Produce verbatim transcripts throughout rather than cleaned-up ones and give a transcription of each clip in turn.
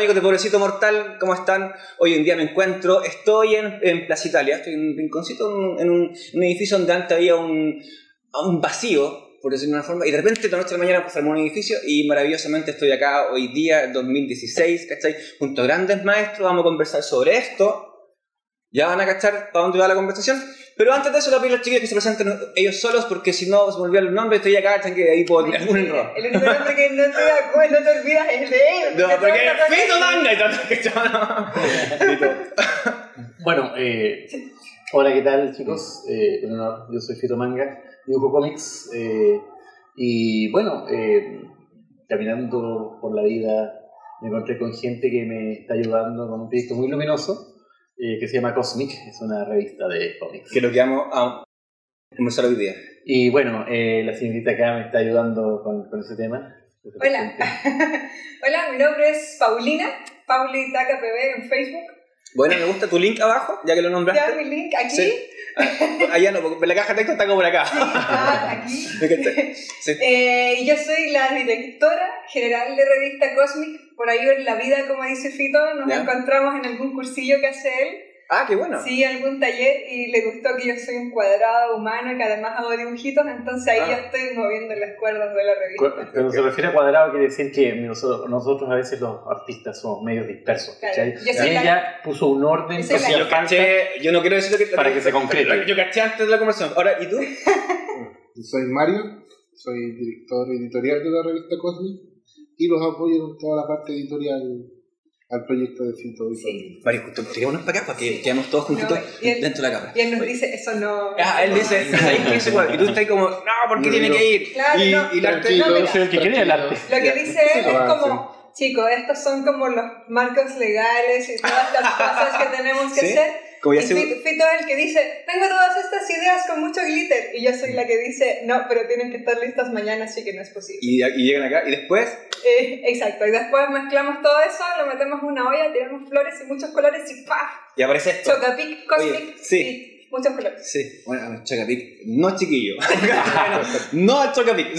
amigos de Pobrecito Mortal, ¿cómo están? Hoy en día me encuentro, estoy en, en Plaza Italia, estoy en un rinconcito, en un, en un edificio donde antes había un, un vacío, por decirlo de una forma, y de repente de la noche a la mañana pues armó un edificio y maravillosamente estoy acá hoy día, dos mil dieciséis, ¿cachai? Junto a grandes maestros, vamos a conversar sobre esto. Ya van a cachar para dónde va la conversación. Pero antes de eso, les pido a los chiquillos que se presenten ellos solos, porque si no, se me olvidan los nombres, estoy acá, están que ahí puedo tirar algún error. El único nombre que no te, no te olvidas es el de él. No, porque es Fyto Manga y tanto que chaval. Bueno, eh, hola, ¿qué tal, chicos? Eh, bueno, yo soy Fyto Manga, dibujo cómics. Eh, y bueno, eh, caminando por la vida, me encontré con gente que me está ayudando con un proyecto muy luminoso. Eh, que se llama Cosmic, es una revista de cómics. Que lo llamo a comenzar hoy día. Y bueno, eh, la señorita acá me está ayudando con, con ese tema. Hola. Hola, mi nombre es Paulina, Pauli Taca P B en Facebook. Bueno, me gusta tu link abajo, ya que lo nombraste. Ya, mi link, aquí. Sí. Allá no, porque la caja de texto está como por acá. Sí, ah, aquí. Sí. Eh, yo soy la directora general de revista Cosmic. Por ahí en la vida, como dice Fyto, nos ¿Ya? encontramos en algún cursillo que hace él. Ah, qué bueno. Sí, algún taller, y le gustó que yo soy un cuadrado humano y que además hago dibujitos, entonces ahí ah. ya estoy moviendo las cuerdas de la revista. Cuando se refiere a cuadrado, quiere decir que nosotros, nosotros a veces los artistas somos medios dispersos. Claro. Yo soy ella la... puso un orden. Yo, soy la... yo caché, yo no quiero decir lo que... Para que se concrete. Yo caché antes de la conversación. Ahora, ¿y tú? Yo soy Mario, soy director editorial de la revista Cosmic y los apoyo en toda la parte editorial al proyecto de Fyto. Sí. Mario, justo, tirémonos para acá para que quedemos todos juntitos no, él, dentro de la cámara. Y él nos dice, eso no... Ah, él dice, y tú estás como, no, ¿por qué no, tiene no. que ir? Claro, y, no, y el arte no, no sé el que quiere el arte. Lo que dice él es como, chicos, estos son como los marcos legales y todas las cosas que tenemos que ¿Sí? hacer. Como ya y Fyto es se... el que dice, tengo todas estas ideas con mucho glitter. Y yo soy la que dice, no, pero tienen que estar listas mañana, así que no es posible. Y, y llegan acá, ¿y después? Eh, exacto, y después mezclamos todo eso, lo metemos en una olla, tiramos flores y muchos colores y ¡paf! Y aparece esto. Chocapic, Cosmic, Oye, sí. Y muchos colores. Sí, bueno, Chocapic, no chiquillo. no, no Chocapic,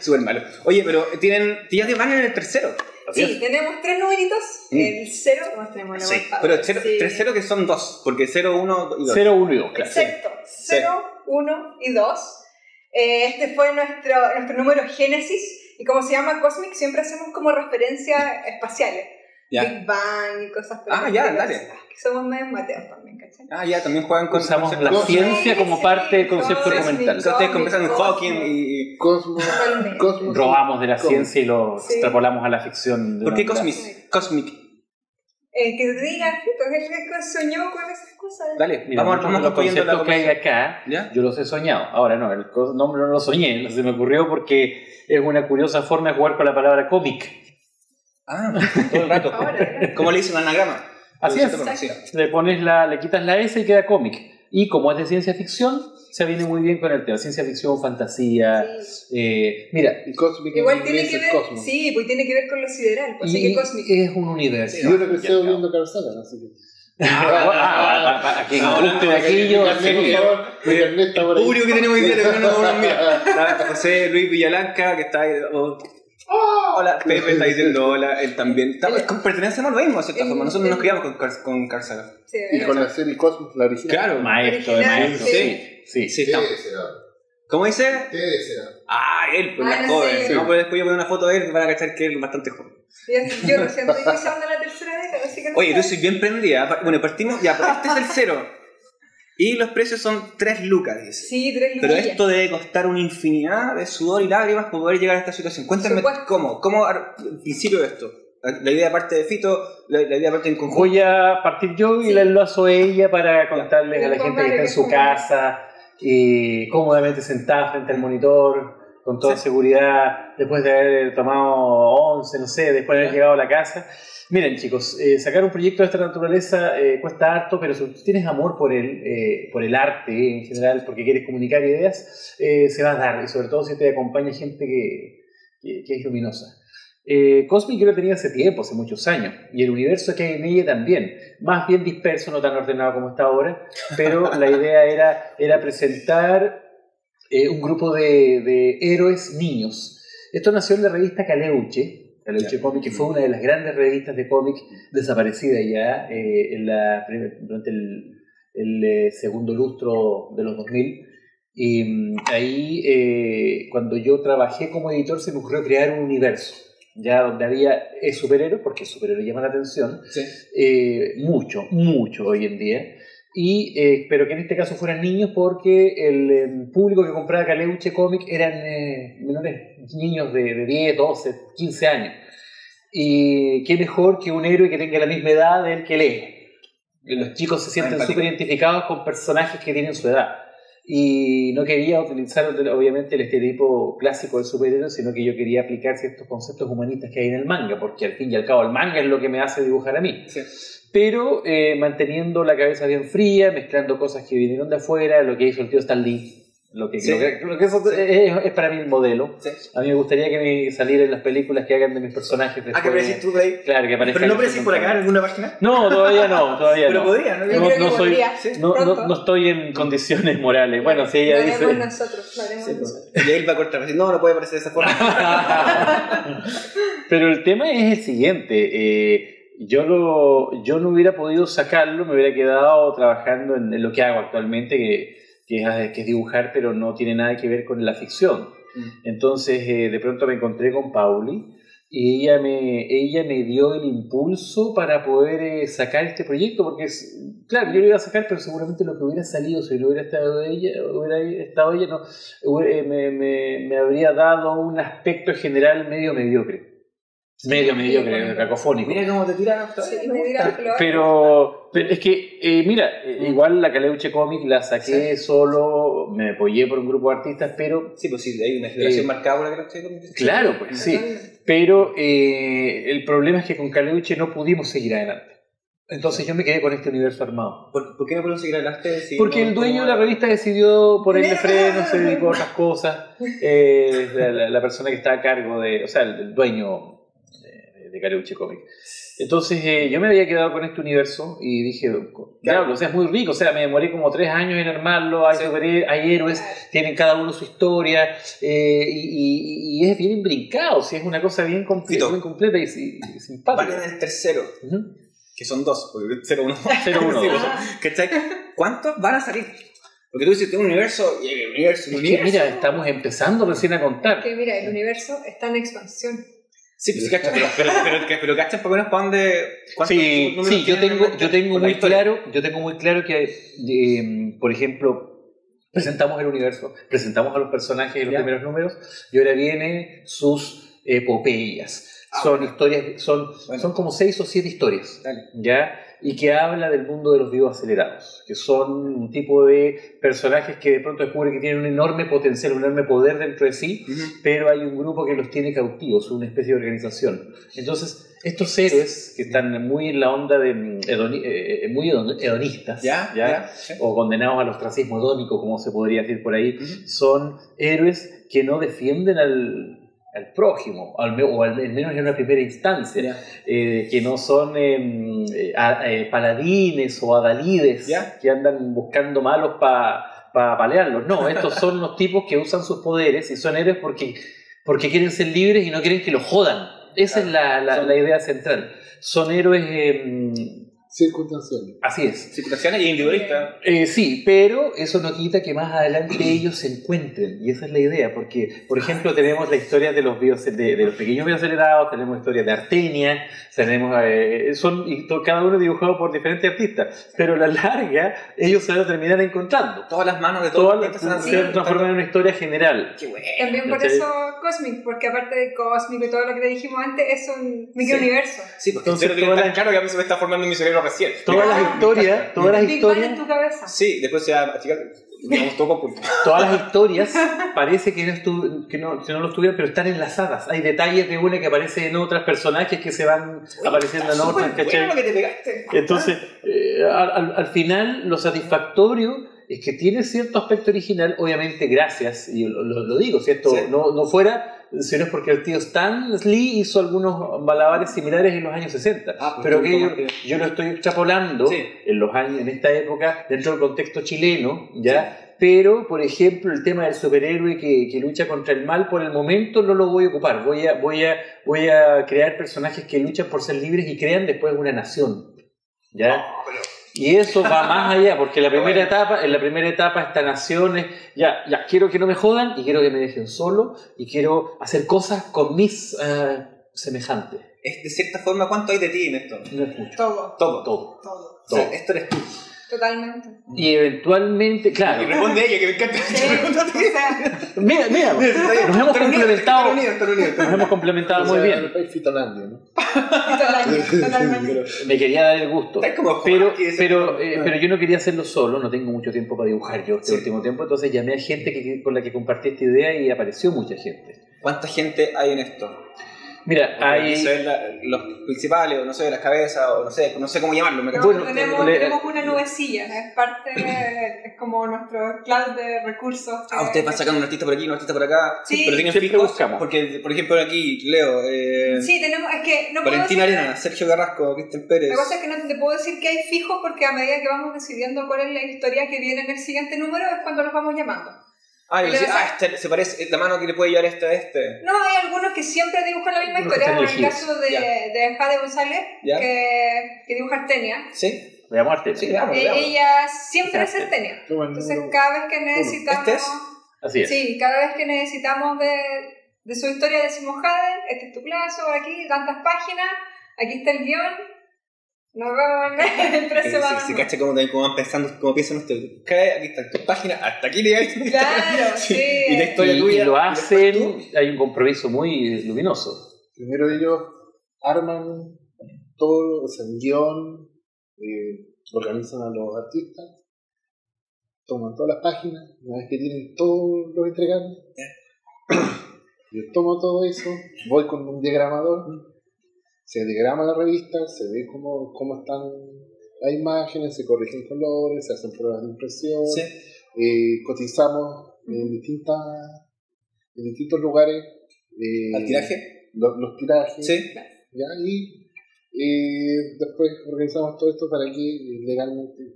súper malo. Oye, pero tienen, ya van en el tercero. Sí, Dios. Tenemos tres numeritos, mm. el cero, no tenemos la sí, pero cero, sí. tres cero que son dos, porque cero, uno y dos. cero, uno y dos, claro. Exacto, cero, uno y dos. Eh, este fue nuestro, nuestro número Génesis, y como se llama Cosmic, siempre hacemos como referencias espaciales. Ya. Big Bang y cosas Ah, ya, dale. Que somos medio mateos también, ¿cachai? Ah, ya, también juegan con Usamos la ciencia como sí, parte del concepto argumental. Ustedes conversan en Hawking y... Cosmos. Cosmos. Robamos de la Cosmos. ciencia y lo sí. extrapolamos a la ficción. De ¿Por qué Cosmic? Cosmic. Cosmic. Eh, que te diga, es el que soñó con esas cosas. Dale, mira, vamos, vamos los conceptos que hay acá, ¿Ya? yo los he soñado. Ahora no, el nombre no lo soñé, se me ocurrió porque es una curiosa forma de jugar con la palabra cómic. Ah, todo el rato. ¿Cómo le dicen anagrama? Así es. Le pones la, le quitas la S y queda cómic. Y como es de ciencia ficción, se viene muy bien con el tema. Ciencia ficción, fantasía. Sí. Eh, mira, el Cosmic igual tiene que ver. Cosmos. Sí, pues tiene que ver con lo sideral. Pues, así que Cosmic es un universo. Yo lo crecí viendo Carl Sagan, así que. Aquí yo Julio que tenemos idea que no nos mira. José Luis Villalanca que está. Oh, hola, Pepe está diciendo hola, él también. Pertenecemos a lo mismo, de cierta forma. Nosotros nos criamos con, con Carl Sagan. Sí, y con la serie Cosmos, la original. Claro, maestro, de maestro. Sí, sí, sí. Estamos. ¿Cómo dice? Ah, él, pues ah, la joven. Sí. No, pero después yo pongo una foto de él y van a cachar que él es bastante joven. Yo recién estoy pasando la tercera década, así que no. Oye, yo soy bien prendida. Bueno, partimos, ya, pero este es el cero. Y los precios son tres lucas, dice. Sí, tres lucas. Pero esto debe costar una infinidad de sudor y lágrimas para poder llegar a esta situación. Cuéntame cómo, cómo al principio de esto. La idea parte de Fyto, la, la idea parte en conjunto. Voy a partir yo y sí. la enlazo a ella para contarles sí, a la gente que está en su casa, y cómodamente sentada frente al monitor, con toda sí. seguridad, después de haber tomado once, no sé, después de haber sí. llegado a la casa. Miren chicos, eh, sacar un proyecto de esta naturaleza eh, cuesta harto, pero si tienes amor por el, eh, por el arte en general, porque quieres comunicar ideas, eh, se va a dar, y sobre todo si te acompaña gente que, que, que es luminosa. Eh, Cosmic yo lo tenía hace tiempo, hace muchos años, y el universo que hay en ella también, más bien disperso, no tan ordenado como está ahora, pero la idea era, era presentar eh, un grupo de, de héroes niños. Esto nació en la revista Caleuche, Caleuche Comic, que fue una de las grandes revistas de cómic desaparecida ya eh, en la, durante el, el eh, segundo lustro de los dos mil. Y ahí, eh, cuando yo trabajé como editor, se me ocurrió crear un universo, ya donde había superhéroes, porque superhéroes llaman la atención, sí. eh, mucho, mucho hoy en día. Y, eh, pero que en este caso fueran niños, porque el, el público que compraba Caleuche Comic eran eh, menores, niños de, de diez, doce, quince años. Y qué mejor que un héroe que tenga la misma edad del que lee. Los chicos se sienten súper identificados con personajes que tienen su edad. Y no quería utilizar obviamente el estereotipo clásico del superhéroe, sino que yo quería aplicar ciertos conceptos humanistas que hay en el manga, porque al fin y al cabo el manga es lo que me hace dibujar a mí. Sí. Pero eh, manteniendo la cabeza bien fría, mezclando cosas que vinieron de afuera, lo que hizo el tío Stan Lee, lo que, sí. lo que, lo que eso sí. es, es para mí el modelo. Sí. A mí me gustaría que me salieran las películas que hagan de mis personajes. Ah, que aparecís tú, Blade. Claro, que aparezca. ¿Pero no aparecís por acá en alguna página? No, todavía no, todavía no. Pero podría, ¿no? Yo no, creo no, que soy, sí, no, no, no estoy en condiciones morales. Bueno, si ella lo dice... Haremos nosotros, lo haremos sí, nosotros. Y él va a cortar, no, no puede aparecer de esa forma. Pero el tema es el siguiente, eh... Yo, lo, yo no hubiera podido sacarlo, me hubiera quedado trabajando en, en lo que hago actualmente, que, que, es, que es dibujar, pero no tiene nada que ver con la ficción. Mm. Entonces, eh, de pronto me encontré con Pauli y ella me, ella me dio el impulso para poder eh, sacar este proyecto, porque, es, claro, yo lo iba a sacar, pero seguramente lo que hubiera salido, si no hubiera estado ella, hubiera estado ella no, hubiera, eh, me, me, me habría dado un aspecto general medio mediocre. Medio, medio, sí, creo, cacofónico. Mira cómo te tiran hasta sí, pero, pero es que, eh, mira, mm. igual la Caleuche Comic la saqué sí. solo, me apoyé por un grupo de artistas, pero... Sí, pues sí, hay una generación eh, marcada por la Caleuche Comic. Claro, pues sí. Pero eh, el problema es que con Caleuche no pudimos seguir adelante. Entonces yo me quedé con este universo armado. ¿Por, por qué no pudieron seguir adelante? Si Porque no, el dueño como... de la revista decidió ponerle freno, se dedicó a otras cosas. Eh, la, la persona que está a cargo de... O sea, el, el dueño... de Caleuche Comic. Entonces eh, yo me había quedado con este universo y dije, claro, o sea, es muy rico, o sea, me demoré como tres años en armarlo, hay, sí. super, hay héroes, tienen cada uno su historia, eh, y, y, y es bien brincado, o sea, es una cosa bien completa, bien completa y, y, y simpática. Van en el tercero, uh-huh. que son dos, porque cero uno. ¿Cuántos van a salir? Porque tú dices, tengo un universo, y el universo, el universo. Es que, mira, estamos empezando recién a contar. Es que mira, el universo está en expansión. Sí, pues, ¿cachas? Pero, pero, pero, pero, pero cachas por menos para dónde. Sí, sí, yo tengo, yo tengo muy claro, yo tengo muy claro que, eh, por ejemplo, presentamos el universo, presentamos a los personajes en los ya. primeros números, y ahora vienen sus epopeyas. Ah, son bueno. historias, son, bueno. son como seis o siete historias. Dale. ¿Ya? Y que habla del mundo de los vivos acelerados, que son un tipo de personajes que de pronto descubren que tienen un enorme potencial, un enorme poder dentro de sí, uh-huh. pero hay un grupo que los tiene cautivos, una especie de organización. Entonces, estos héroes que están muy en la onda de hedoni- eh, muy hedonistas, ¿ya? ¿ya? ¿ya? ¿Sí? o condenados al ostracismo hedónico, como se podría decir por ahí, uh-huh. son héroes que no defienden al... al prójimo, al, o al menos en una primera instancia, yeah. eh, que no son eh, a, eh, paladines o adalides yeah. que andan buscando malos para pa palearlos. No, estos son los tipos que usan sus poderes y son héroes porque, porque quieren ser libres y no quieren que los jodan. Esa claro. es la, la, son, la idea central. Son héroes... Eh, circunstanciales. Así es. Circunstanciales y individualistas. Eh, sí, pero eso no quita que más adelante ellos se encuentren, y esa es la idea, porque, por ejemplo, tenemos la historia de los, bio, de, de los pequeños bioacelerados, tenemos historias de Artenia, tenemos, eh, son cada uno dibujado por diferentes artistas, pero a la larga ellos se van a terminar encontrando. Todas las manos de todos los artistas se transforman en una historia general. Qué bueno. También por eso Cosmic, porque aparte de Cosmic y todo lo que te dijimos antes, es un microuniverso. Sí, sí, porque entonces lo que está claro que a mí se me está formando en mi cerebro. Recién. Todas las historias, todas las historias en tu cabeza. Sí, después se va a chicar, digamos, todo con todas las historias parece que no, estu- que, no, que no lo estuvieron, pero están enlazadas. Hay detalles de una que aparece en otras, personajes que se van Uy, apareciendo en otras, ¿cachai? Lo que te pegaste. Entonces, eh, al, al final lo satisfactorio es que tiene cierto aspecto original, obviamente gracias, y lo, lo, lo digo, si esto sí. no, no fuera, si no es porque el tío Stan Lee hizo algunos malabares similares en los años sesenta, ah, pero que yo, que yo lo estoy extrapolando sí. en los años, en esta época, dentro del contexto chileno, ya sí. pero por ejemplo el tema del superhéroe que, que lucha contra el mal, por el momento no lo voy a ocupar, voy a, voy a, voy a crear personajes que luchan por ser libres y crean después una nación, ¿ya? Y eso va más allá, porque la primera etapa, en la primera etapa esta nación es, ya, ya, quiero que no me jodan y quiero que me dejen solo y quiero hacer cosas con mis uh, semejantes. Es, de cierta forma, ¿cuánto hay de ti en esto? No es mucho. Todo. Todo. Todo. Todo. O sea, esto eres tú. Totalmente. Y eventualmente, claro. Y responde ella, que me encanta. Sí, mira, mira, nos hemos complementado. Nos hemos complementado muy bien. Fitolandia, ¿no? Fitolandia, me quería dar el gusto. Pero, pero, eh, pero yo no quería hacerlo solo, no tengo mucho tiempo para dibujar yo este sí. último tiempo, entonces llamé a gente que, con la que compartí esta idea y apareció mucha gente. ¿Cuánta gente hay en esto? Mira, hay... los principales, o no sé, las cabezas, o no sé, no sé cómo llamarlo. Me no, bueno, tenemos, le... tenemos una nubecilla, es parte, de, es como nuestro cloud de recursos. Que... Ah, ustedes van sacando un artista por aquí, un artista por acá, sí. pero tienen fijos, porque por ejemplo aquí, Leo, eh... sí, tenemos, es que no Valentín puedo decir... Arena, Sergio Carrasco, Cristian Pérez. La cosa es que no te puedo decir que hay fijos, porque a medida que vamos decidiendo cuál es la historia que viene en el siguiente número, es cuando los vamos llamando. Ah, y decís, ah, este, se parece, la mano que le puede llevar este a este. No, hay algunos que siempre dibujan la misma algunos historia, como en el caso de, yeah. de Jade González, yeah. que, que dibuja Artenia. Sí. Veamos Artenia. Sí, veamos, veamos. Ella siempre hace Artenia. Entonces, cada vez que necesitamos. ¿Este es? Así es. Sí, cada vez que necesitamos de, de su historia decimos Jade, este es tu plazo, aquí, tantas páginas, aquí está el guión. Nos vemos en tres semanas. Se, se cacha como también, como van pensando, como piensan ustedes. Aquí están tus páginas, hasta aquí le hay. Claro, sí. Y la historia y, tuya. Y lo hacen, hay un compromiso muy luminoso. Primero ellos arman todo, o sea, el guión, eh, organizan a los artistas, toman todas las páginas, una vez que tienen todo, los entregan. Yo tomo todo eso, voy con un diagramador. Se diagrama la revista, se ve cómo, cómo están las imágenes, se corrigen colores, se hacen pruebas de impresión, sí. eh, cotizamos mm. en, distintas, en distintos lugares. Eh, ¿Al tiraje? Los, los tirajes. Sí. ¿Ya? Y eh, después organizamos todo esto para que legalmente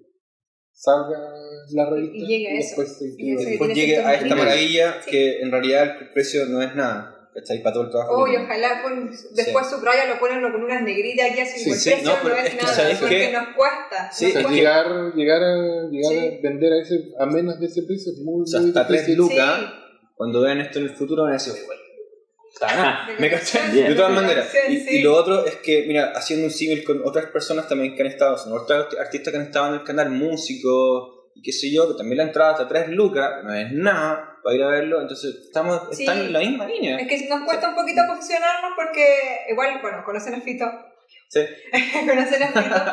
salga la revista y, llegue y después, eso. Se y eso después llegue a esta maravilla sí. que en realidad el precio no es nada. ¿Cachai? Para todo el trabajo. Uy, ojalá pon, después sí. subraya, lo ponen con unas negritas aquí así. Sí, sí, no, pero no es, es que nada, sabes porque que nos cuesta. Sí, nos cuesta. Llegar, llegar, a, llegar sí. a vender a, ese, a menos de ese precio es muy, o sea, muy hasta difícil. tres lucas, sí. Cuando vean esto en el futuro van a decir, igual. Ah, me cachan, de todas maneras. Y, sí. y lo otro es que, mira, haciendo un símil con otras personas también que han estado, son otros artistas que han estado en el canal, músicos, qué sé yo, que también la entrada hasta tres lucas, no es nada, para ir a verlo, entonces estamos sí. están en la misma línea. Es que nos cuesta sí. un poquito posicionarnos porque, igual, bueno, conocen a Fyto. Sí. conocen a Fyto.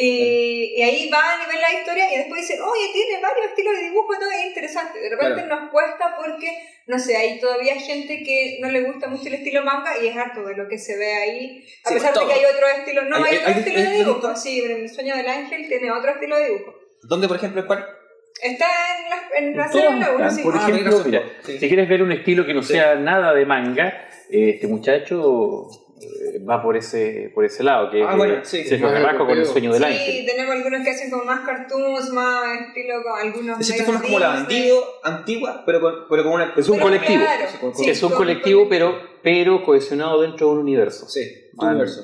y, y ahí van y ven la historia y después dicen, oye, tiene varios estilos de dibujo, todo es interesante. De repente claro. nos cuesta porque, no sé, hay todavía gente que no le gusta mucho el estilo manga y es harto de lo que se ve ahí, a sí, pesar de que hay otro estilo, no, hay, hay otro hay, estilo hay, de dibujo. Hay, sí, pero El Sueño del Ángel tiene otro estilo de dibujo. ¿Dónde, por ejemplo, cuál? Está en la célula uno, sí. Por ah, ejemplo, mira, sí. si quieres ver un estilo que no sí. sea nada de manga, eh, este muchacho eh, va por ese, por ese lado, que ah, bueno, eh, sí, se lo remarco con El Sueño del sí, Ángel. Sí, tenemos algunos que hacen como más cartoons, más estilo, con algunos... De cierta forma es como la bandido, antigua, pero con, pero con una... Es un colectivo, claro, sí, es un colectivo, pero, pero cohesionado dentro de un universo. Sí, un universo.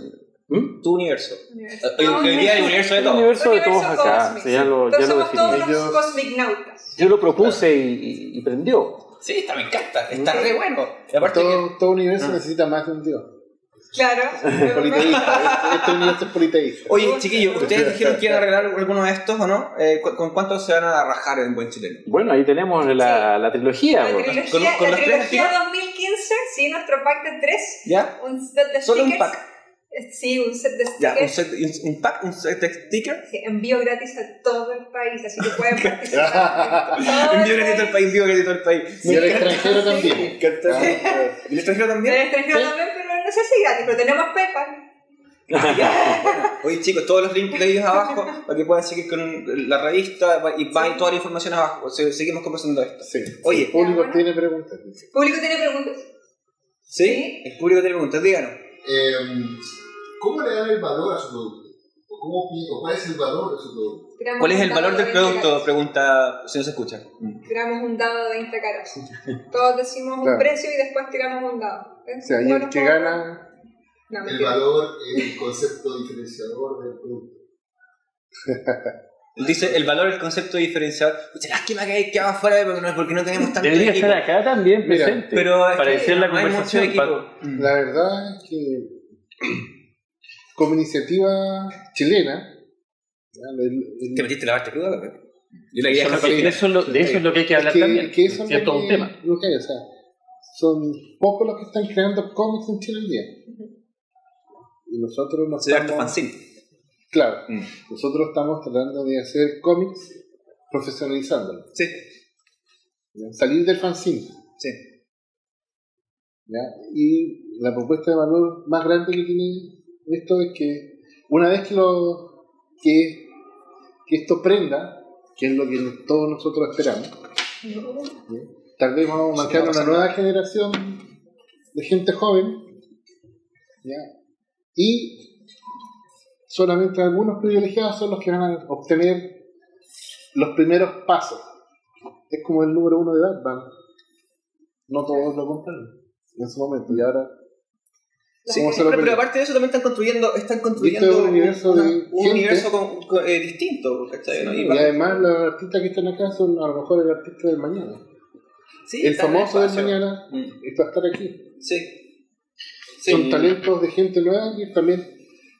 ¿Mm? Tu universo. universo. Hoy, no, hoy día el universo de todos. El universo de todos acá. O sea, ya lo, ya lo definí. Todos los Cosmic nautas. Yo lo propuse claro. y, y prendió. Sí, está, me encanta. Está re bueno. Todo, que... todo universo no. necesita más de un dios. Claro. Politeísta. Este universo es politeísta. Oye, chiquillos, ¿ustedes dijeron que iban a arreglar alguno de estos o no? Eh, ¿Con cuántos se van a rajar en buen chileno? Bueno, ahí tenemos la, sí. la trilogía. La trilogía, ¿Con, la con la trilogía dos mil quince, sí, nuestro pack de tres. ¿Ya? Un set de Solo stickers. un pack. Sí, un set de stickers. Ya, un, set, un pack, un set de stickers. Sí, envío gratis a todo el país, así que pueden participar. envío gratis a todo el país, envío gratis a todo el país. Sí, y al extranjero también. ¿Y el extranjero también? El extranjero sí. también, pero no sé si gratis, pero tenemos PayPal. Oye chicos, todos los links de ellos abajo para que puedan seguir con la revista y va sí. toda la información abajo. Seguimos conversando esto. Sí. Oye, el público bueno. tiene preguntas. ¿El público tiene preguntas? ¿Sí? ¿Sí? El público tiene preguntas, díganos. Eh, ¿Cómo le dan el valor a su producto? ¿O cómo, o cuál es el valor de su producto? Tiramos ¿Cuál es el valor del producto? Pregunta, si no se escucha. Tiramos un dado de veinte caras. Todos decimos claro. un precio y después tiramos un dado. ¿Eh? O sea, y el que gana... No, el mentira. valor, el concepto diferenciador del producto. Dice, el valor, el concepto diferenciador. Pucha, lástima que hay que va afuera porque no tenemos tanto Debería equipo. Debería estar acá también presente. Pero es para que decir la conversación. Para... La verdad es que como iniciativa chilena... El, el, ¿Te metiste la parte cruda? Yo la eso que, de, eso lo, de eso es lo que hay que hablar es que, también. Que eso es cierto, que, un tema. Okay, o sea, son pocos los que están creando cómics en Chile al día. Y nosotros nos estamos... Claro, mm. nosotros estamos tratando de hacer cómics profesionalizándolos. Sí. Salir del fanzine. Sí. ¿Ya? Y la propuesta de valor más grande que tiene esto es que una vez que los Que, que esto prenda, que es lo que todos nosotros esperamos. Tal vez vamos a marcar una nueva generación de gente joven, ¿ya? Y solamente algunos privilegiados son los que van a obtener los primeros pasos. Es como el número uno de Batman. No todos lo compraron en su momento y ahora... Sí, pero, pero aparte de eso también están construyendo, están construyendo es un universo, una, de un universo con, con, eh, distinto, ¿cachai? Sí, ¿no? Y, y además los artistas que están acá son a lo mejor el artista del mañana. Sí, el famoso del mañana mm. está a estar aquí. Sí. Sí. Son talentos de gente nueva y también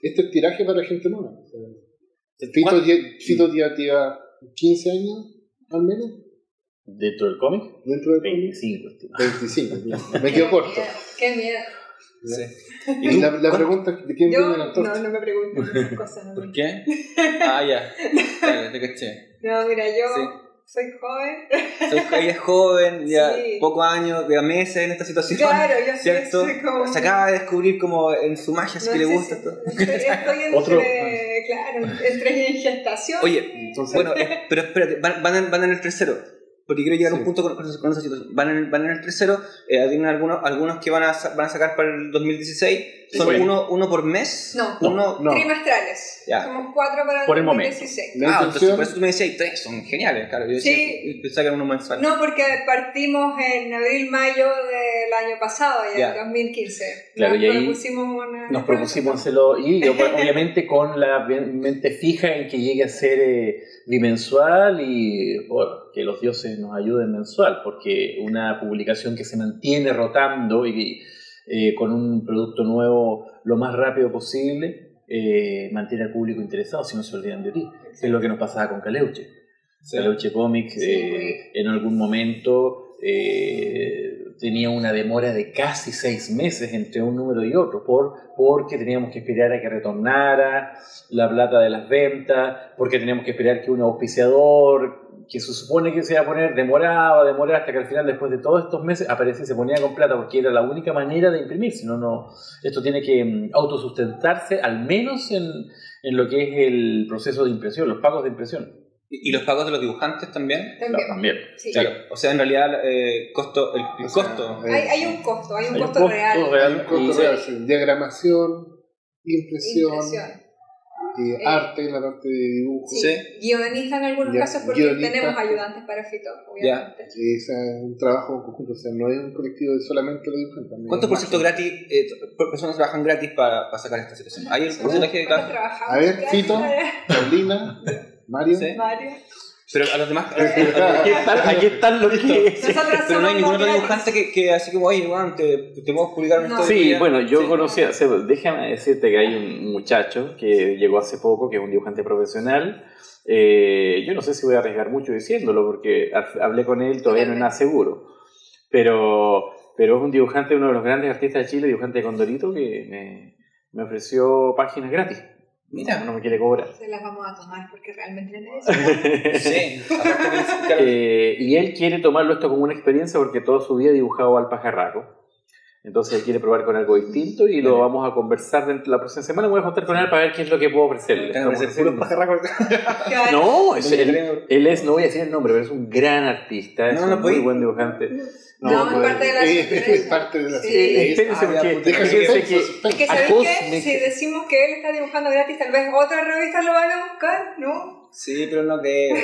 este es tiraje para gente nueva. Fyto Fyto ya lleva quince años al menos. ¿Dentro del cómic? Dentro del veinticinco, cómic. veinticinco, me quedo corto. Qué miedo. Sí. ¿Y tú? La, la pregunta es: ¿de quién Yo, viene la torta? No, no me pregunten cosas. No ¿Por me... qué? Ah, ya. Dale, te caché. No, mira, yo sí. soy joven. Soy, ella es joven, ya sí. pocos años, ya meses en esta situación. Claro, yo ¿cierto? Soy como... Se acaba de descubrir como en su magia, no, que le gusta. Si, todo. Estoy, estoy entre, ¿Otro? claro, entre gestación. Oye, entonces... bueno, pero espérate, van, van, en, van en el tercero. Porque quiero llegar sí. a un punto con, con, con esa situación. Van en, van en el tercero, eh, tienen algunos, algunos que van a, van a sacar para el dos mil dieciséis. ¿Son sí. uno, uno por mes? No, uno, no. trimestrales. Ya. Somos cuatro para el dos mil dieciséis. Por el momento. Ah, entonces por eso tú me decías, y tres, son geniales, claro. Yo decía, sí. pensaba que era uno mensual. No, porque partimos en abril, mayo del año pasado, ya, yeah. dos mil quince. Claro, nos y ahí propusimos una... Nos propusimos hacerlo, y obviamente con la mente fija en que llegue a ser... Eh, bimensual y bueno, que los dioses nos ayuden mensual, porque una publicación que se mantiene rotando y eh, con un producto nuevo lo más rápido posible eh, mantiene al público interesado, si no se olvidan de ti, que es lo que nos pasaba con Caleuche. Sí. Caleuche Comics sí. eh, en algún momento eh, tenía una demora de casi seis meses entre un número y otro, por, porque teníamos que esperar a que retornara la plata de las ventas, porque teníamos que esperar que un auspiciador, que se supone que se iba a poner, demoraba, demoraba, hasta que al final, después de todos estos meses, aparecía y se ponía con plata, porque era la única manera de imprimir, si no, no, esto tiene que autosustentarse, al menos en, en lo que es el proceso de impresión, los pagos de impresión. ¿Y los pagos de los dibujantes también? También. Claro, también. Sí. Claro. O sea, en realidad, eh, costo, el, el costo. Sea, hay, hay un costo, hay un, hay costo, un costo real. real hay un costo y, real, sí. Diagramación, impresión, impresión. Eh, eh, arte en la parte de dibujo. Sí. Sí. Guionista en algunos ya, casos, porque tenemos ayudantes para Fyto, obviamente. Ya. Sí, es un trabajo conjunto, o sea, no es un colectivo de solamente los dibujantes. ¿Cuántos por ciento gratis, eh, personas trabajan gratis para, para sacar esta situación? ¿Hay un porcentaje de cada? A ver, Fyto, Paulina... Mario. ¿Sí? Mario. Pero a los demás. Aquí están, aquí están los que. Pero no hay ningún otro dibujante que, que así como, oye, Juan, te, te podemos publicar una no. historia. Sí, bueno, yo sí. conocía. O sea, déjame decirte que hay un muchacho que llegó hace poco, que es un dibujante profesional. Eh, yo no sé si voy a arriesgar mucho diciéndolo, porque hablé con él, todavía no es nada seguro. Pero, pero es un dibujante, uno de los grandes artistas de Chile, dibujante de Condorito, que me, me ofreció páginas gratis. Mira, no me quiere cobrar. Se las vamos a tomar porque realmente le sí. eh, Y él quiere tomarlo esto como una experiencia porque toda su vida ha dibujado al pajarraco. Entonces quiere probar con algo distinto y lo vamos a conversar dentro de la próxima semana. Voy a contar con él para ver qué es lo que puedo ofrecerle. No, es, él, él es, no voy a decir el nombre, pero es un gran artista, es no, no un muy buen dibujante. No, no, no es parte de la sorpresa. Es parte de la sorpresa. Es que sabes que si decimos que él está dibujando gratis, tal vez otras revistas lo van a buscar, ¿no? Sí, pero no creo.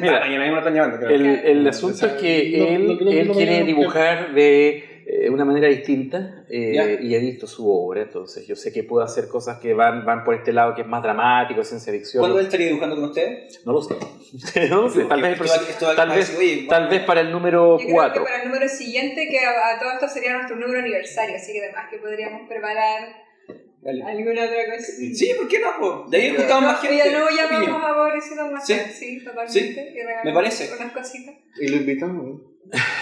Mira, mañana mismo lo están llevando. El, el asunto es que él, él quiere dibujar de eh, una manera distinta eh, y he visto su obra, entonces yo sé que puedo hacer cosas que van, van por este lado que es más dramático, ciencia ficción. ¿Cuándo él estaría dibujando con usted? No lo sé. No lo sé. Tal vez, tal vez, tal vez para el número cuatro. Yo creo que para el número siguiente, que a, a todo esto sería nuestro número aniversario, así que además que podríamos preparar... Dale. ¿Alguna otra cosa? Sí, ¿por qué no? Po? De ahí he juntado no, más gente. Ya no, ya vamos a Pobrecito Mortal, sí, totalmente. Sí, me parece. Unas cositas. Y lo invitamos.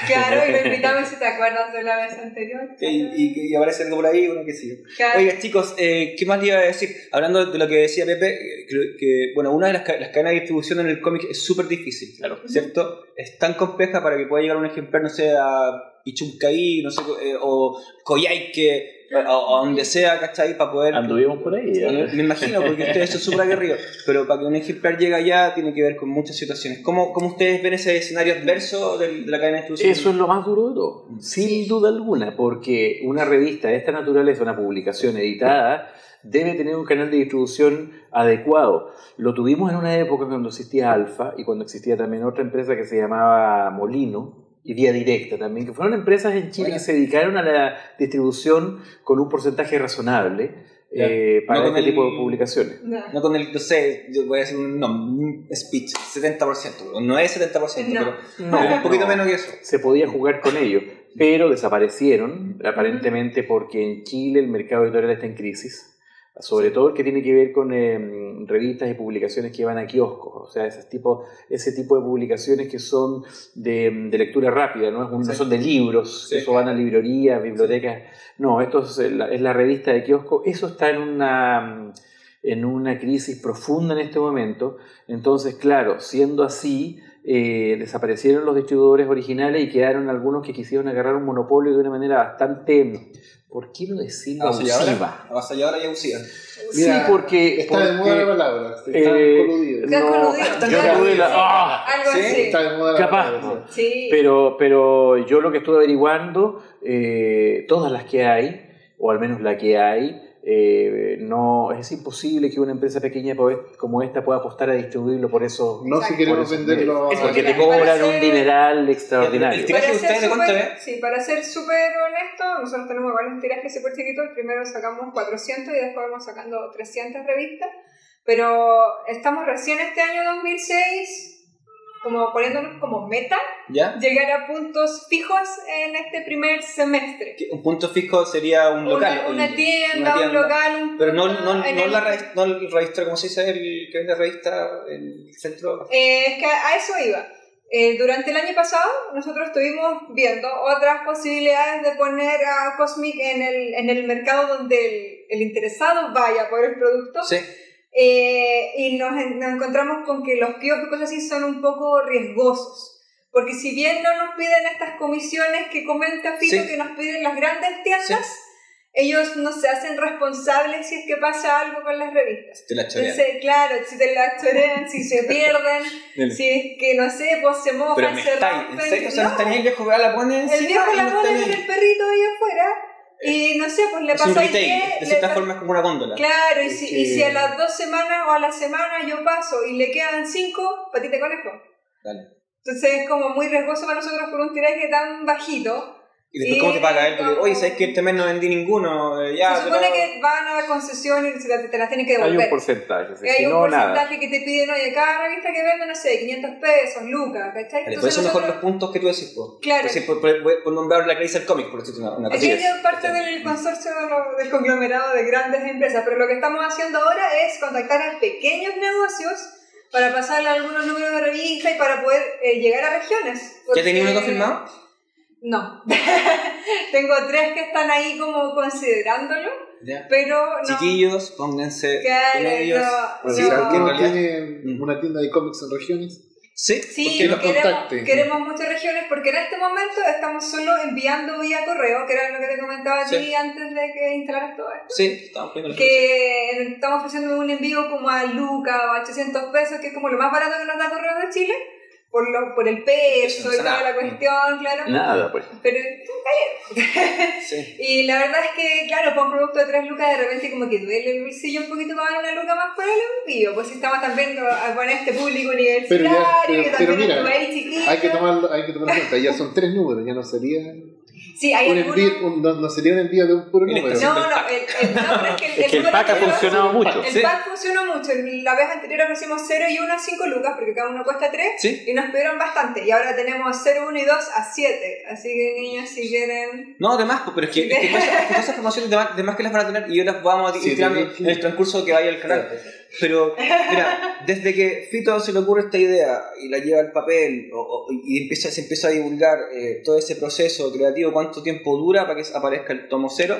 Claro, y lo invitamos si te acuerdas de la vez anterior. Claro. Y, y, y aparece algo por ahí, uno que sigue. Claro. Oigan, chicos, eh, ¿qué más le iba a decir? Hablando de lo que decía Pepe, que, que bueno, una de las, las cadenas de distribución en el cómic es súper difícil, claro, ¿cierto? Es tan compleja para que pueda llegar un ejemplar, no sé, a Ichuncaí, no sé, eh, o Coyhaique. O, o donde sea, ¿cachai? Para poder... Anduvimos por ahí. ¿Eh? Me imagino, porque ustedes son súper aguerridos. Pero para que un ejemplar llegue allá, tiene que ver con muchas situaciones. ¿Cómo, cómo ustedes ven ese escenario adverso de, de la cadena de distribución? Eso es lo más duro de todo. Sin sí. duda alguna, porque una revista de esta naturaleza, una publicación editada, debe tener un canal de distribución adecuado. Lo tuvimos en una época cuando existía Alfa y cuando existía también otra empresa que se llamaba Molino, y Vía Directa también, que fueron empresas en Chile bueno. que se dedicaron a la distribución con un porcentaje razonable eh, para no este el, tipo de publicaciones. No. no con el, no sé, yo voy a decir un, no, un speech, setenta por ciento, no es setenta por ciento, no. pero no, no, un poquito no. menos que eso. Se podía jugar con ello, pero desaparecieron, aparentemente porque en Chile el mercado editorial está en crisis. Sobre todo el que tiene que ver con eh, revistas y publicaciones que van a kioscos, o sea, ese tipo, ese tipo de publicaciones que son de, de lectura rápida, ¿no? No son de libros, sí. eso van a librerías, bibliotecas, no, esto es la, es la revista de kiosco, eso está en una, en una crisis profunda en este momento, entonces claro, siendo así... Eh, desaparecieron los distribuidores originales y quedaron algunos que quisieron agarrar un monopolio de una manera bastante, ¿por qué no decirlo? Abusiva. Avasalladora y abusiva. Sí, mira, porque... Está porque, de moda la palabra. Está eh, coludido. Está coludido. No, está coludido. Ah, algo ¿sí? así. Está de moda la Capaz, palabra. Sí. Pero, pero yo lo que estuve averiguando, eh, todas las que hay, o al menos la que hay, Eh, no, es imposible que una empresa pequeña como esta pueda apostar a distribuirlo por eso. No, si queremos por venderlo. Es porque te cobran un dineral extraordinario. El, el tiraje ustedes, ¿cuánto es? Sí, para ser súper honesto, nosotros tenemos igual un tiraje súper chiquito. El primero sacamos cuatrocientas y después vamos sacando trescientas revistas. Pero estamos recién este año dos mil seis como poniéndonos como meta, ¿ya? Llegar a puntos fijos en este primer semestre. Un punto fijo sería un local. Una, una, tienda, una tienda, un local. Un pero no, no, no, el... la revista, no el revista, ¿cómo se dice? El que vende revista en el centro. Eh, es que a eso iba. Eh, durante el año pasado nosotros estuvimos viendo otras posibilidades de poner a Cosmic en el, en el mercado donde el, el interesado vaya por el producto. Sí. Eh, y nos, nos encontramos con que los kioscos y cosas así son un poco riesgosos porque si bien no nos piden estas comisiones que comenta Fyto, sí. que nos piden las grandes tiendas, sí. ellos no se hacen responsables si es que pasa algo con las revistas. Te la chorean. Entonces, claro, si te las chorean, si se pierden, si es que no sé, pues se mojan, pero me se está, rompen. ¿En serio? O sea, no. ¿Tenía el viejo que la pone encima? El viejo la pone en el perrito ahí afuera. Y no sé, pues le es pasa a que... De cierta forma es como una góndola. Claro, y si, que... y si a las dos semanas o a la semana yo paso y le quedan cinco, patita de conejo. Dale. Entonces es como muy riesgoso para nosotros por un tiraje tan bajito. ¿Y después y cómo te paga él? Porque, oye, ¿sabes que este mes no vendí ninguno? Ya, se supone pero... que van a la concesión y te, te las tienen que devolver. Hay un porcentaje. Si hay un no, porcentaje nada. Que te piden, oye, cada revista que vende, no sé, quinientos pesos, lucas, ¿cachai? Vale, por eso nosotros... mejor los puntos que tú decís, pues. Claro. Por, por, por, por, por nombrar la que dice el cómic, por decirte una, una cosa. Yo soy parte sí. del consorcio del conglomerado de grandes empresas, pero lo que estamos haciendo ahora es contactar a pequeños negocios para pasarle algunos números de revista y para poder eh, llegar a regiones. Porque... ¿Ya tenía uno confirmado? No, tengo tres que están ahí como considerándolo, yeah. pero no. Chiquillos, pónganse con ellos. No, no. ¿Alguien tiene una tienda de cómics en regiones? Sí, sí queremos, queremos muchas regiones porque en este momento estamos solo enviando vía correo, que era lo que te comentaba a ti sí. antes de que instalaras todo esto. Sí, estamos poniendo que estamos ofreciendo un envío como a lucas o a ochocientos pesos, que es como lo más barato que nos da correo de Chile, por, lo, por el peso no y toda la cuestión, claro. Nada, pues. Pero tú callé. Sí. Y la verdad es que, claro, para un producto de tres lucas de repente como que duele el bolsillo un poquito pagar una luca más por el envío, pues si estamos también con este público universitario, pero ya, pero, que también mira, es un país chiquito. Hay que tomarlo, hay que tomarlo en cuenta, ya son tres números, ya no sería... Sí, hay un envío, un, no, no sería un envío de un puro número. No, no, el, el, no pero es que el, el, es que el pack ha funcionado mucho. El sí. pack funcionó mucho. La vez anterior ofrecimos cero y uno a cinco lucas, porque cada uno cuesta tres, ¿sí? y nos pidieron bastante. Y ahora tenemos cero, uno y dos a siete. Así que niños, si quieren... No, además, pero es que, es que todas esas promociones de más que las van a tener, y yo las vamos a sí, tirar sí, sí. en el transcurso que vaya el canal. Sí. Pero, mira, desde que Fyto se le ocurre esta idea y la lleva al papel o, o, y empieza, se empieza a divulgar eh, todo ese proceso creativo, ¿cuánto tiempo dura para que aparezca el tomo cero?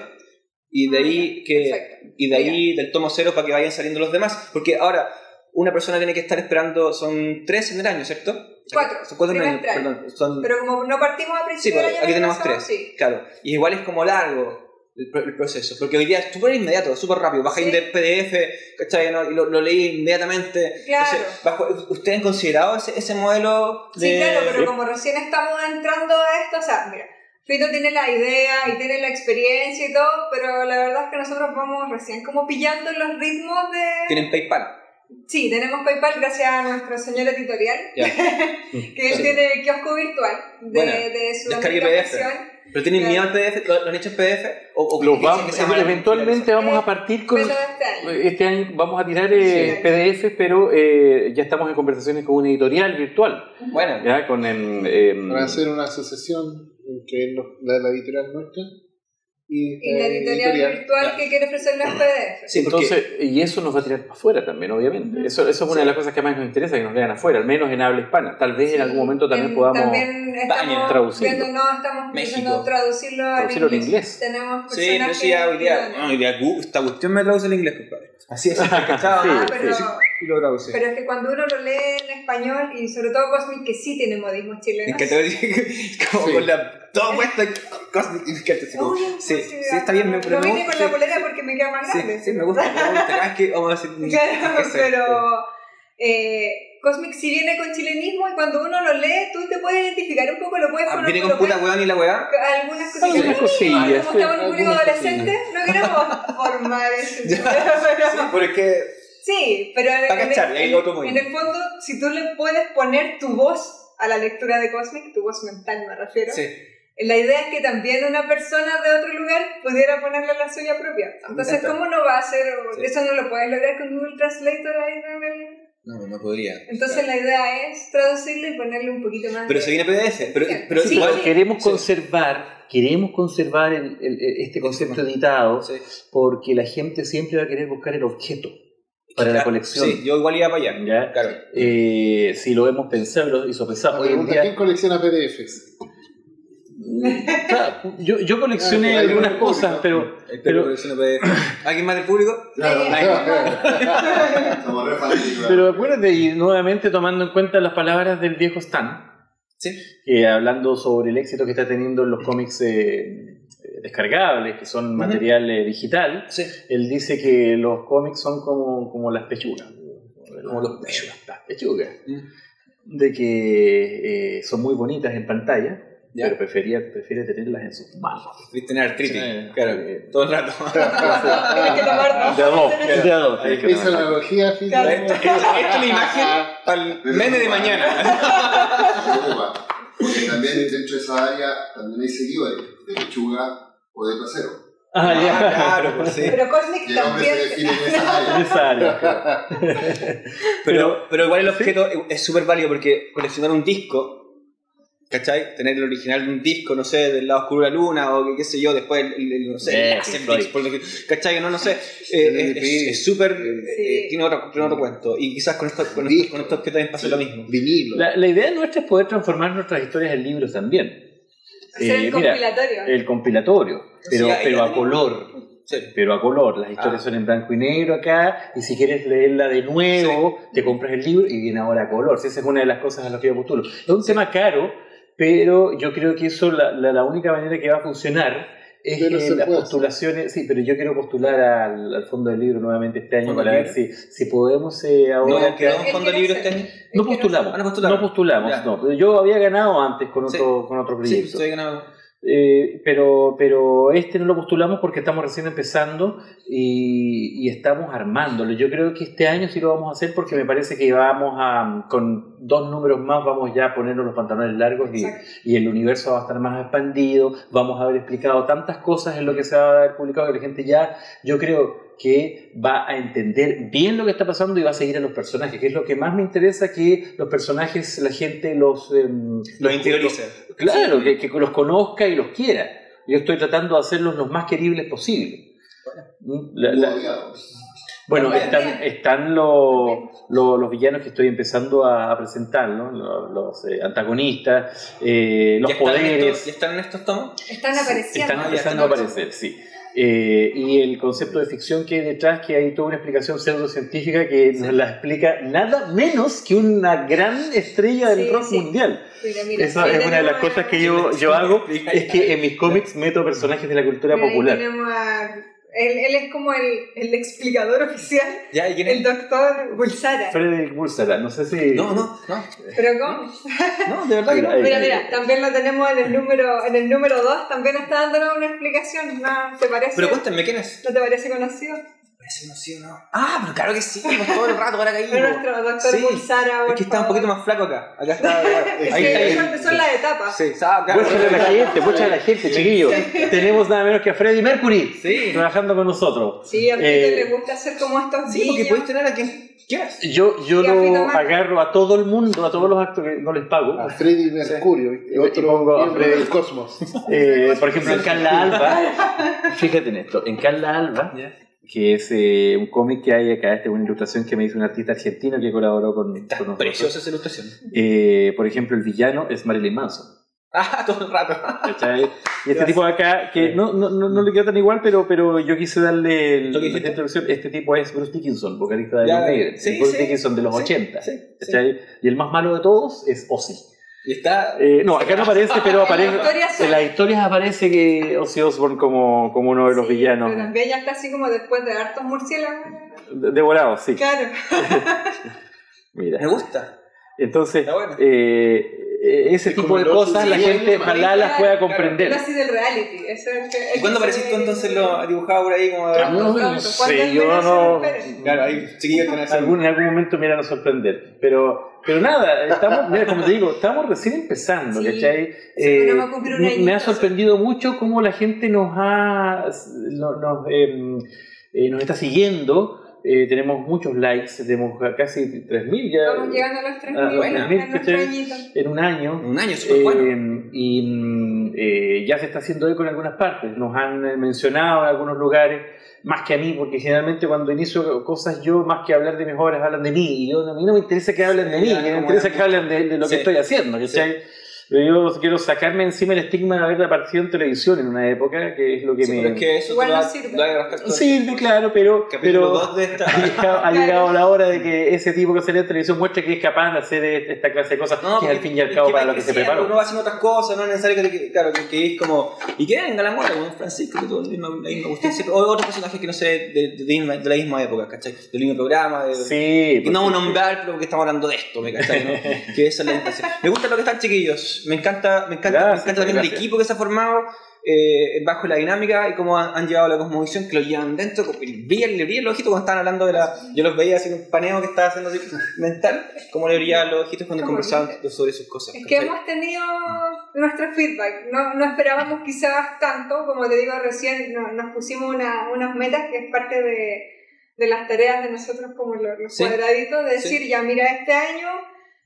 Y de ahí, que, y de ahí del tomo cero para que vayan saliendo los demás. Porque ahora, una persona tiene que estar esperando, son tres en el año, ¿cierto? Cuatro. Son cuatro en el año, perdón. Son... Pero como no partimos a principio sí, del año aquí tenemos pasado, tres, sí. claro. Y igual es como largo el proceso, porque hoy día es súper inmediato, súper rápido, bajáis sí. del P D F, ¿cachai? ¿No? Y lo, lo leí inmediatamente. Claro. Entonces, bajo, ¿ustedes han considerado ese, ese modelo? De... Sí, claro, pero como recién estamos entrando a esto, o sea, mira, Fyto tiene la idea y tiene la experiencia y todo, pero la verdad es que nosotros vamos recién como pillando los ritmos de... ¿Tienen PayPal? Sí, tenemos PayPal gracias a nuestro señor editorial, yeah. que él tiene el kiosco virtual de, bueno, de su aplicación. ¿Pero tienen miedo al P D F? ¿Lo han hecho en P D F? O, o los vamos, eventualmente vamos a partir con... Este año vamos a tirar eh, sí. P D F, pero eh, ya estamos en conversaciones con un editorial virtual. Bueno. ¿Ya? Con el, eh, para hacer una asociación entre la, la editorial nuestra y, y la editorial, editorial virtual claro. que quiere ofrecer los P D F. Sí, entonces, y eso nos va a tirar para afuera también, obviamente. Eso, eso es una sí. de las cosas que más nos interesa, que nos lean afuera, al menos en habla hispana. Tal vez sí. en algún momento también en, podamos también estamos traducirlo. Viendo, no, estamos México. traducirlo traducirlo en inglés. inglés. Tenemos sí, yo sí hoy día, no, hoy día esta cuestión me traduce en inglés, compadre. Así es, ah, sí, pero, sí. Pero, pero es que cuando uno lo lee en español, y sobre todo Cosmic, que sí tiene modismos chilenos. Es que como sí. con la... Todo puesto Cosmic y fíjate sí, sí, sí, está bien, me gusta. Lo vine con la polera sí, porque me queda más grande. Sí, sí me gusta, me gusta. Es que vamos a decir... Claro, pero... Eh, Cosmic sí viene con chilenismo y cuando uno lo lee, tú te puedes identificar un poco, lo puedes conocer. ¿Viene con puta hueón y la hueá? Algunas cosillas. Algunas cosillas. Como estamos en un público adolescente, no queremos formar eso. Sí, porque... Sí, pero en el fondo, si tú le puedes poner tu voz a la lectura de Cosmic, tu voz mental me refiero... Sí. La idea es que también una persona de otro lugar pudiera ponerle la suya propia. Entonces, ¿cómo no va a ser? Sí. Eso no lo puedes lograr con Google Translator ahí también. No, no podría. Entonces, claro. la idea es traducirlo y ponerle un poquito más. Pero de... se viene P D F. Pero, sí. pero sí, igual sí. queremos conservar, queremos conservar el, el, este concepto editado sí. porque la gente siempre va a querer buscar el objeto. Para claro, la colección. Sí, yo igual iba para allá. ¿Ya? Claro. Eh, si lo hemos pensado y sopesado. Hoy en día, ¿quién colecciona P D Fs? Claro, yo, yo coleccioné ah, algunas cosas, pero, pero, pero ¿alguien más del público? Claro, pero acuérdate, y nuevamente tomando en cuenta las palabras del viejo Stan, ¿sí? que hablando sobre el éxito que está teniendo en los cómics eh, descargables, que son uh-huh. material eh, digital, sí. él dice que los cómics son como, como las pechugas, como los pechugas, las pechugas, uh-huh. de que eh, son muy bonitas en pantalla. Ya. Pero prefería, prefiere tenerlas en sus manos. Prefiere tener artritis, sí, claro, eh, todo el rato. Tienes que tomarlo. De ador, de ador. Esa analogía física. Esta es la imagen al meme de mañana. Porque también dentro de esa área también hay seguidores de lechuga o de trasero. Ah, ah, ya, claro, pues sí. Pero Cosmic también. Pero, pero igual el objeto es súper válido porque coleccionar un disco. ¿Cachai? Tener el original de un disco, no sé, del lado oscuro de la luna, o qué sé yo, después el, el, el no sé, yeah, el Blix, por lo que, ¿cachai? No, no sé, eh, es súper, sí. eh, tiene otro, tiene otro cuento, y quizás con estos con esto, con esto que también pasa sí. lo mismo. Vinilo. La, la idea nuestra es poder transformar nuestras historias en libros también. Hacer eh, el mira, compilatorio. El compilatorio, pero, o sea, pero a color. sí, pero a color. Las historias ah. son en blanco y negro acá, y si quieres leerla de nuevo, sí, te compras el libro y viene ahora a color. Sí, esa es una de las cosas a las que yo postulo. Es un tema caro, pero yo creo que eso, la, la, la única manera que va a funcionar es que las postulaciones, sí, pero yo quiero postular al, al fondo del libro nuevamente este año para ver si, si podemos eh, ahora. ¿No creamos fondo del libro este año? No postulamos, no postulamos, no postulamos, no. Yo había ganado antes con otro, sí, con otro proyecto. Sí, estoy ganado. Eh, pero, pero este no lo postulamos porque estamos recién empezando y, y estamos armándolo. Yo creo que este año sí lo vamos a hacer porque me parece que vamos a, con dos números más vamos ya a ponernos los pantalones largos y, y el universo va a estar más expandido, vamos a haber explicado tantas cosas en lo que se va a haber publicado que la gente ya, yo creo que va a entender bien lo que está pasando y va a seguir a los personajes, que es lo que más me interesa, que los personajes, la gente los... Eh, los interiorice. Claro, sí, que, que los conozca y los quiera. Yo estoy tratando de hacerlos los más queribles posible. Bueno, la, la, bueno están, están los, los, los villanos que estoy empezando a, a presentar, ¿no? Los, los eh, antagonistas, eh, los ¿Ya poderes... Están, ¿ya están en estos tomos? Están apareciendo. Están empezando a aparecer, sí. Eh, y el concepto de ficción que hay detrás, que hay toda una explicación pseudocientífica que sí, nos la explica nada menos que una gran estrella del sí, rock sí. mundial. Mira, mira, esa es una de las cosas que yo, yo hago, es que en mis cómics meto personajes de la cultura mira, popular. Él, él es como el, el explicador oficial, ¿ya? ¿Y quién es? El doctor Bulsara. Freddie Bulsara, no sé si... No, no, no. ¿Pero cómo? No, de verdad que no. Mira, mira, también lo tenemos en el número en el número dos, también está dándonos una explicación, ¿no? ¿Te parece? Pero cuéntame, ¿quién es? ¿No te parece conocido? Parece conocido, ¿no? Ah, pero claro que sí, pues todo el rato ahora caído. Pero nuestro doctor sí, Bulsara, es que está un poquito más flaco acá. Acá está, es ahí que está, son sí, las etapas. Sí, saca. Muéstrale a la gente, muéstrale a la gente, chiquillos. Sí. Tenemos nada menos que a Freddie Mercury sí, trabajando con nosotros. Sí, a mí eh, le gusta hacer como estos sí, niños. Sí, porque puedes tener a quien quieras. Yo, yo lo agarro a todo el mundo, a todos los actos que no les pago. A Freddie Mercury, sí, otro y pongo a Freddie del cosmos. Eh, por ejemplo, en Carla Alba, fíjate en esto, en Carla Alba... Yeah. que es eh, un cómic que hay acá, esta es una ilustración que me hizo un artista argentino que colaboró con, está con nosotros. Preciosa esa ilustración. Eh, por ejemplo, el villano es Marilyn Manson. Ah, todo el rato. ¿Cachai? Y este tipo de acá, que no, no, no, no le quedó tan igual, pero, pero yo quise darle el, la introducción. Este tipo es Bruce Dickinson, vocalista de Iron Maiden. Sí, Bruce sí, Dickinson de los sí, ochenta. Sí, sí. Y el más malo de todos es Ozzy. Y está... Eh, no, acá no aparece, pero aparece... La historia en las historias aparece que Ozzy Osbourne como, como uno de los sí, villanos. Pero también ya está así como después de hartos murciélagos. Devorados, sí. Claro. Mira. Me gusta. Entonces, eh, ese es tipo de cosas sí, la gente ojalá las pueda comprender. Claro, así del reality. Eso es que, ¿y cuándo apareciste tú entonces lo dibujado por ahí? Como a... No, no sé, yo no... Claro, ahí chiquillos con eso. En algún momento me irán a sorprender, pero... Pero nada, estamos, mira, como te digo, estamos recién empezando, sí, ¿cachai? Eh, me, me ha sorprendido mucho cómo la gente nos ha nos, nos, eh, eh, nos está siguiendo. Eh, tenemos muchos likes, tenemos casi tres mil ya. Estamos llegando a los tres mil, bueno, en, en un año. En un año, súper eh, bueno. Y eh, ya se está haciendo eco en algunas partes. Nos han mencionado en algunos lugares, más que a mí, porque generalmente cuando inicio cosas yo, más que hablar de mis obras, hablan de mí. Y yo, a mí no me interesa que hablen sí, de mí, me interesa que hablen de, de lo sí, que estoy haciendo. Que sí, sea, yo quiero sacarme encima el estigma de haberla partido en televisión en una época, que es lo que sí, me... Pero es que eso igual no sirve. Sirve, sí, claro, pero, pero de esta... ha, llegado, ha llegado la hora de que ese tipo que sale en televisión muestre que es capaz de hacer esta clase de cosas, no, que es al fin y al cabo para lo que se preparó. Uno va haciendo otras cosas, no es necesario que, claro, que, que es como... Y que venga la muerte, como Francisco, que todo el mismo, el mismo Agustín, o otros personajes que no sé, de, de, de, de la misma época, ¿cachai? Del mismo programa, de, sí, que no un nombrar, pero que estamos hablando de esto, ¿me cachai? ¿No? Que esa es la intención. Me gusta lo que están, chiquillos. Me encanta, me encanta, gracias, me encanta también gracias, el equipo que se ha formado eh, bajo la dinámica y cómo han, han llevado la cosmovisión, que lo llevan dentro. Brilla, le brilla el ojito cuando estaban hablando de la... Yo los veía haciendo un paneo que estaba haciendo así, mental, cómo le brillaban los ojitos cuando conversaban bien sobre sus cosas. Es que ¿cachai? Hemos tenido nuestro feedback. No, no esperábamos quizás tanto, como te digo recién, no, nos pusimos una, unas metas que es parte de, de las tareas de nosotros como los, los ¿sí? cuadraditos, de decir, ¿sí? ya mira, este año...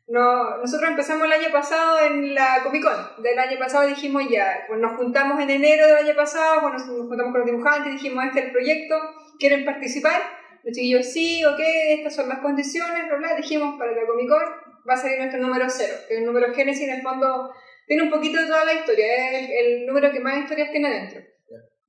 No, nosotros empezamos el año pasado en la Comic Con del año pasado, dijimos ya, pues nos juntamos en enero del año pasado, bueno, nos juntamos con los dibujantes, dijimos este es el proyecto, ¿quieren participar? Los chiquillos sí, ok, estas son las condiciones, bla, bla, dijimos para la Comic Con va a salir nuestro número cero, que es el número Génesis, en el fondo tiene un poquito de toda la historia, es el, el número que más historias tiene adentro.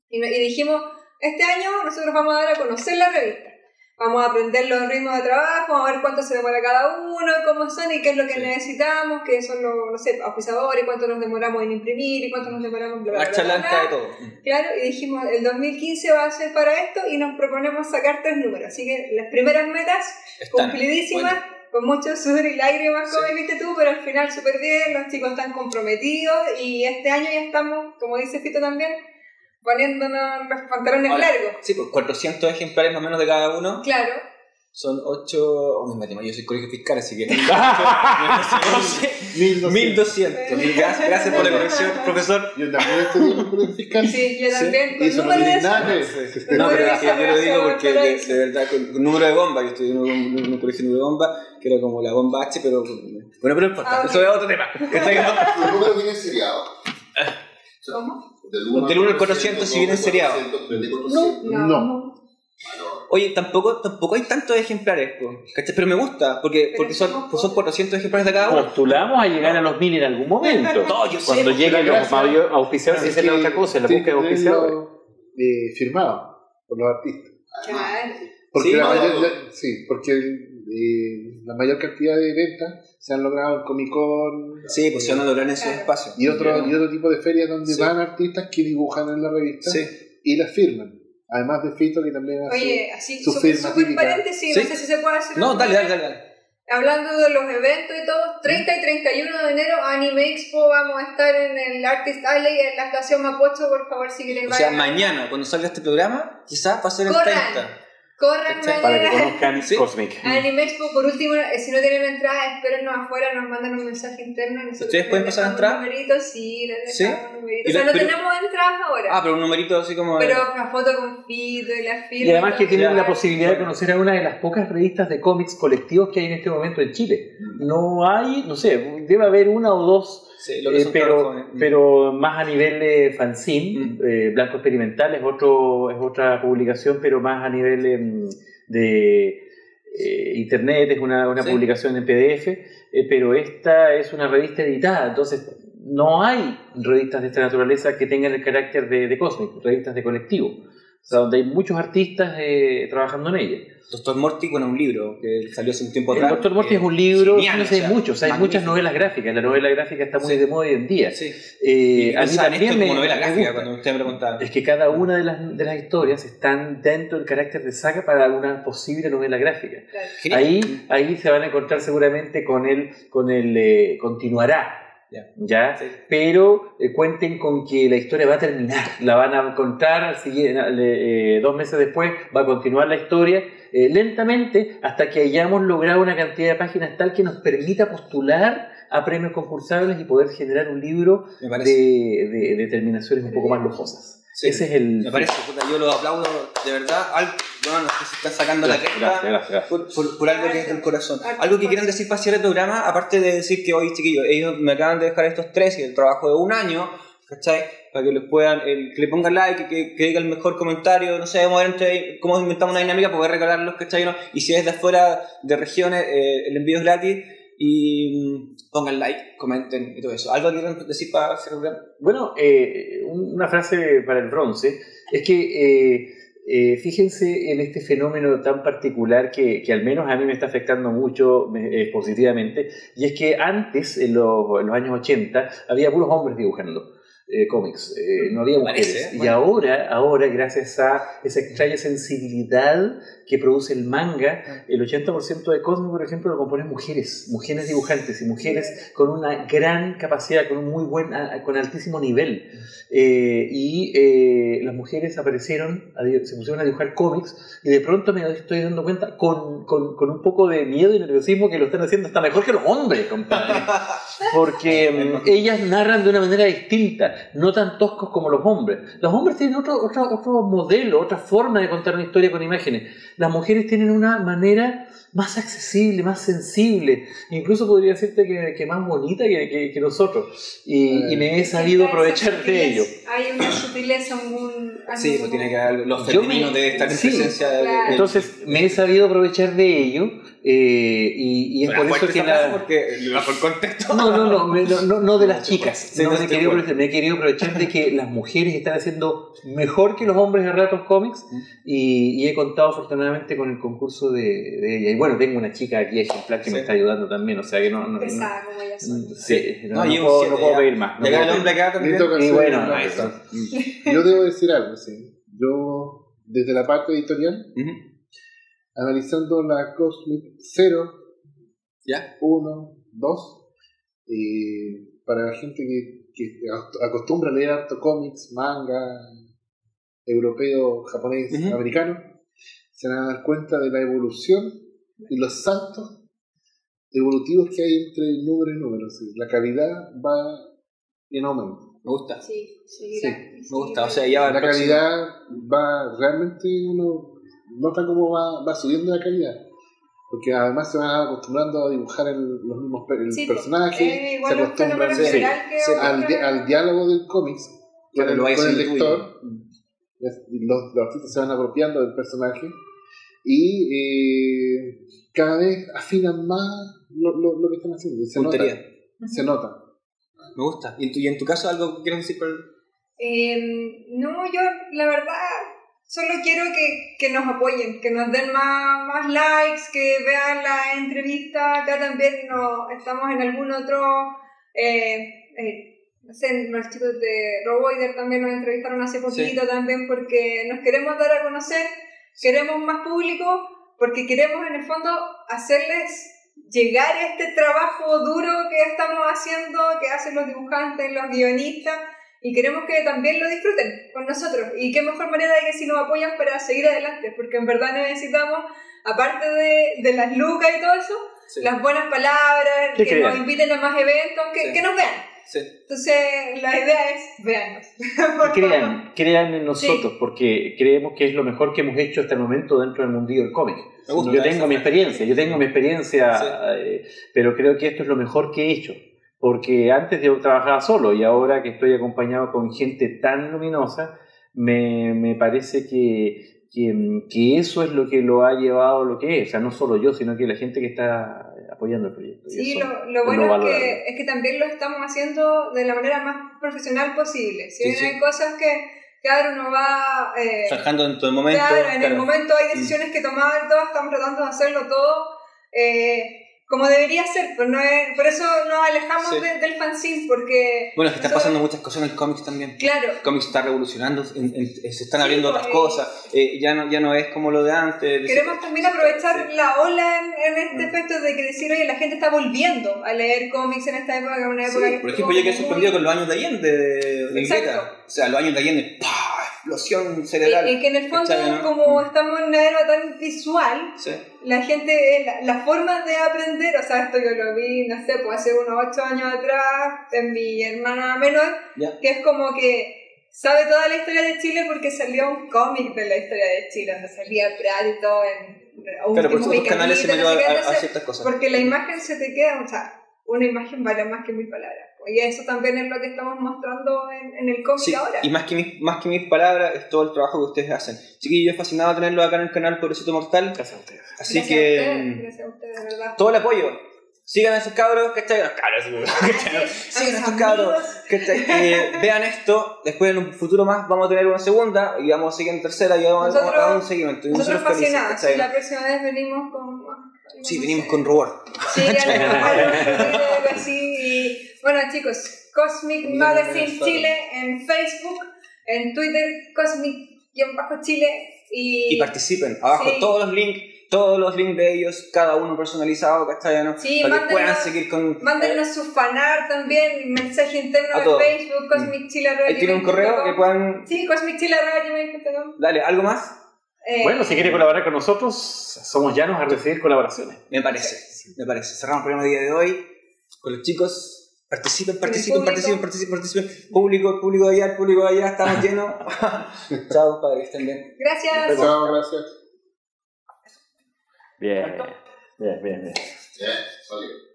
Y, y dijimos, Este año nosotros vamos a dar a conocer la revista. Vamos a aprender los ritmos de trabajo, a ver cuánto se demora cada uno, cómo son y qué es lo que sí. necesitamos, qué son los, no sé, auspiciadores, cuánto nos demoramos en imprimir y cuánto nos demoramos en bla, bla, bla, bla, bla. De todo. Claro, y dijimos, el dos mil quince va a ser para esto y nos proponemos sacar tres números. Así que las primeras metas, están cumplidísimas, bueno. con mucho sudor y lágrimas, como sí. viste tú, pero al final súper bien, los chicos están comprometidos y este año ya estamos, como dice Fyto también, poniéndonos los pantalones Hola. largos. Sí, pues cuatrocientos ejemplares más o menos de cada uno. Claro. Son ocho... Oh, mis matemáticas, yo soy colegio fiscal, así que... mil doscientos. Gracias, gracias por la corrección, profesor. Yo también estoy en el colegio fiscal. Sí, yo también. Sí. Con número de... de no, pero yo lo digo porque de, de verdad, con, con número de bomba, yo estoy en un colegio de número de bomba, que era como la bomba H, pero... Bueno, pero no importa, ah, okay. eso es otro tema. ¿Tu número viene seriado? ¿Cómo? Del uno al cuatrocientos si viene seriado. No, no. Oye, tampoco, tampoco hay tantos ejemplares, ¿cachai? Pero me gusta, porque, porque son, pues son cuatrocientos ejemplares de cada uno. Postulamos a llegar a los mil en algún momento. No, yo sé. Cuando lleguen los auspiciadores, esa es la otra cosa, la búsqueda de auspiciadores. Eh, firmado por los artistas. Claro. Porque sí, la mayor, no, no. La, sí, porque eh, la mayor cantidad de ventas se han logrado en Comic Con. Sí, pues eh, se han logrado en su espacio. Y otro, y otro tipo de ferias donde sí. van artistas que dibujan en la revista sí. y las firman. Además de Fyto, que también hace Oye, así, su super, firma super paréntesis, ¿sí? No sé si se puede hacer. No, dale, dale, dale, dale. Hablando de los eventos y todo, treinta y treinta y uno de enero, Anime Expo, vamos a estar en el Artist Alley, en la estación Mapocho, por favor, si quieren. O sea, mañana, cuando salga este programa, quizás va a ser el treinta. Corran mañana para que conozcan ¿Sí? Cosmic. Anime Expo, por último, si no tienen entrada, espérennos afuera, nos mandan un mensaje interno. ¿Ustedes pueden pasar entradas? Sí, les dejamos ¿Sí? numeritos. O sea, no pero, tenemos entradas ahora. Ah, pero un numerito así como. Pero una foto con Fyto y la firma. Y además que tienen ya. la posibilidad de conocer a una de las pocas revistas de cómics colectivos que hay en este momento en Chile. No hay, no sé, debe haber una o dos. Sí, lo que eh, pero, pero más a nivel de fanzine, mm. eh, Blanco Experimental es, otro, es otra publicación, pero más a nivel de, de eh, internet, es una, una sí. publicación en P D F, eh, pero esta es una revista editada, entonces no hay revistas de esta naturaleza que tengan el carácter de, de Cosmic, revistas de colectivo, o sea, donde hay muchos artistas eh, trabajando en ella. Doctor Morty, bueno, un libro que salió hace un tiempo atrás. El Doctor Morty eh, es un libro, genial, no sé, o sea, hay muchos, o sea, hay muchas novelas gráficas, la novela gráfica está muy sí. de moda hoy en día. Sí. Eh, y a mí también esto me, como novela gráfica, me cuando usted me preguntaba. Es que cada una de las, de las historias están dentro del carácter de saga para una posible novela gráfica. Claro. Ahí, ahí se van a encontrar seguramente con el, con el eh, continuará. Ya, ¿Ya? Sí. Pero eh, cuenten con que la historia va a terminar, la van a contar al siguiente, al, eh, dos meses después va a continuar la historia eh, lentamente hasta que hayamos logrado una cantidad de páginas tal que nos permita postular a premios concursables y poder generar un libro de, de, de terminaciones un poco más lujosas. Sí, ese es el... Me parece, puta, yo los aplaudo de verdad. Al... Bueno, no sé si están sacando gracias, la cresta gracias, gracias. Por, por, por algo que es del corazón. Algo que quieran decir para cierre el programa, aparte de decir que hoy, chiquillos, ellos me acaban de dejar estos tres y el trabajo de un año, ¿cachai? Para que los puedan, el, que le pongan like, que, que diga el mejor comentario, no sé, vamos a ver entre, cómo inventamos una dinámica para poder regalarlos, ¿cachai? ¿No? Y si es de afuera de regiones, eh, el envío es gratis. Y pongan like, comenten y todo eso. ¿Algo quieren decir para hacer un gran? Bueno, eh, una frase para el bronce es que eh, eh, fíjense en este fenómeno tan particular que, que al menos a mí me está afectando mucho eh, positivamente, y es que antes, en los, en los años ochenta, había puros hombres dibujando eh, cómics, eh, no había mujeres. Parece, ¿eh? Bueno. Y ahora, ahora, gracias a esa extraña sensibilidad que produce el manga, el ochenta por ciento de Cosmic, por ejemplo, lo componen mujeres, mujeres dibujantes y mujeres con una gran capacidad, con un muy buen, con altísimo nivel. Eh, y eh, las mujeres aparecieron, se pusieron a dibujar cómics y de pronto me estoy dando cuenta con, con, con un poco de miedo y nerviosismo que lo están haciendo hasta mejor que los hombres, compadre. Porque ellas narran de una manera distinta, no tan toscos como los hombres. Los hombres tienen otro, otro, otro modelo, otra forma de contar una historia con imágenes. Las mujeres tienen una manera más accesible, más sensible, incluso podría decirte que, que más bonita que, que, que nosotros, y, uh, y me he sabido aprovechar de ello. Hay una sutileza, un, algo. Sí, pues tiene que haber los femeninos me, de estar en sí, presencia de, claro. de, entonces me he sabido aprovechar de ello, eh, y, y es bueno, por eso que la... Porque, bajo el contexto... No, no, no, me, no, no de las chicas. Sí, no, no me, he querido aprovechar, me he querido aprovechar de que las mujeres están haciendo mejor que los hombres a ratos cómics, y, y he contado afortunadamente con el concurso de, de ella. Y bueno, tengo una chica aquí ejemplar que sí. me está ayudando también, o sea que no... no, pesada, no, como no, sí, no, no, no puedo, no puedo pedir más. No puedo pedir. Acá también. Y bueno, no, eso. Yo debo decir algo, sí. Yo, desde la parte editorial, uh-huh. analizando la Cosmic cero, uno, dos, eh, para la gente que, que acostumbra a leer harto cómics, manga, europeo, japonés, uh-huh. americano, se van a dar cuenta de la evolución y los saltos evolutivos que hay entre número y número. Sí. La calidad va en aumento. Me gusta. Sí, sí, sí. Me gusta. O sea, ya la calidad va realmente, uno nota cómo va, va subiendo la calidad. Porque además se van acostumbrando a dibujar el, los mismos el sí, personaje, eh, se acostumbran sí, sí, al, di- al diálogo del cómic con el, con el lector. Los, los artistas se van apropiando del personaje y eh, cada vez afinan más lo, lo, lo que están haciendo. Se Puntería. nota. Uh-huh. Se nota. Me gusta. ¿Y en tu, y en tu caso algo que quieras decir? Por... Eh, no, yo la verdad solo quiero que, que nos apoyen, que nos den más, más likes, que vean la entrevista. Acá también no, estamos en algún otro... Eh, eh, no sé, los chicos de Roboider también nos entrevistaron hace poquito sí. también, porque nos queremos dar a conocer, queremos más público, porque queremos en el fondo hacerles... llegar a este trabajo duro que estamos haciendo, que hacen los dibujantes, los guionistas, y queremos que también lo disfruten con nosotros. Y qué mejor manera de que si nos apoyan para seguir adelante, porque en verdad necesitamos, aparte de, de las lucas y todo eso, sí. las buenas palabras, que crean? Nos inviten a más eventos, que, sí. que nos vean. Sí. Entonces la idea es véanos. crean, crean en nosotros sí. porque creemos que es lo mejor que hemos hecho hasta el momento dentro del mundillo del cómic. Gusta, yo, tengo mi experiencia, yo tengo mi experiencia, sí. eh, pero creo que esto es lo mejor que he hecho, porque antes yo trabajaba solo y ahora que estoy acompañado con gente tan luminosa, me, me parece que, que, que eso es lo que lo ha llevado a lo que es, o sea, no solo yo, sino que la gente que está apoyando el proyecto. Sí, lo, lo bueno lo es, que, es que también lo estamos haciendo de la manera más profesional posible. Si sí, bien sí. hay cosas que, claro, uno va... Eh, Trabajando en todo el momento. Claro, en claro. el momento hay decisiones que tomar, todos estamos tratando de hacerlo todo eh, como debería ser. Por, no es, por eso nos alejamos sí. de, del fanzine, porque... Bueno, es que están pasando muchas cosas en el cómic también. Claro. El cómic se está revolucionando, en, en, se están abriendo sí, otras cosas, eh, ya, no, ya no es como lo de antes. Queremos también aprovechar sí. la ola en, en este bueno. aspecto de que decir, oye, la gente está volviendo a leer cómics en esta época, una época sí, que... Por ejemplo, yo quedé sorprendido con los años de Allende, de, de Greta. O sea, los años de Allende, ¡pah! Explosión cerebral. Y, y que en el fondo, ¿no? como mm. estamos en una era tan visual, sí. la gente, la, la forma de aprender, o sea, esto yo lo vi, no sé, pues hace unos ocho años atrás, en mi hermana menor, yeah. que es como que sabe toda la historia de Chile porque salió un cómic de la historia de Chile, donde salía Pratt y todo en... Claro, por eso los canales se me no a, a ciertas cosas. Porque la imagen se te queda, o sea, una imagen vale más que mil palabras. Y eso también es lo que estamos mostrando en, en el cómic sí, ahora. Y más que, mis, más que mis palabras, es todo el trabajo que ustedes hacen. Así que yo es fascinado tenerlo acá en el canal Pobrecito Mortal. Gracias a ustedes. Así gracias que. A ustedes, gracias a ustedes, de verdad. Todo el apoyo. Sigan a esos cabros, ¿cachai? Los cabros, ¿cachai? Sigan a esos cabros, ¿cachai? Eh, vean esto. Después, en un futuro más, vamos a tener una segunda y vamos a seguir en tercera y vamos nosotros, a dar un seguimiento. Y nosotros, nosotros fascinados. Felices, la próxima vez venimos con. Sí, venimos con rubor. Sí, algo así. Bueno, chicos, Cosmic Magazine Chile en Facebook, en Twitter, Cosmic-Chile. Y, y participen. Abajo sí. todos los links, todos los links de ellos, cada uno personalizado, castellano, sí, para mándenos, que puedan seguir con... Mándenos eh, su fanar también, mensaje interno de Facebook, Cosmic Chile punto com. Ahí tiene un correo que puedan... Sí, Cosmic Chile punto com. Dale, ¿algo más? Eh, bueno, si quiere colaborar con nosotros, somos llanos a recibir colaboraciones. Me parece, sí. me parece. Cerramos el programa del día de hoy con los chicos... Participen, participen, participen, participen, participen. Público, público de allá, público de allá, estamos llenos. Chao, padre, estén bien. Gracias. Chao, gracias. Bien, bien, bien, bien. Bien, salió.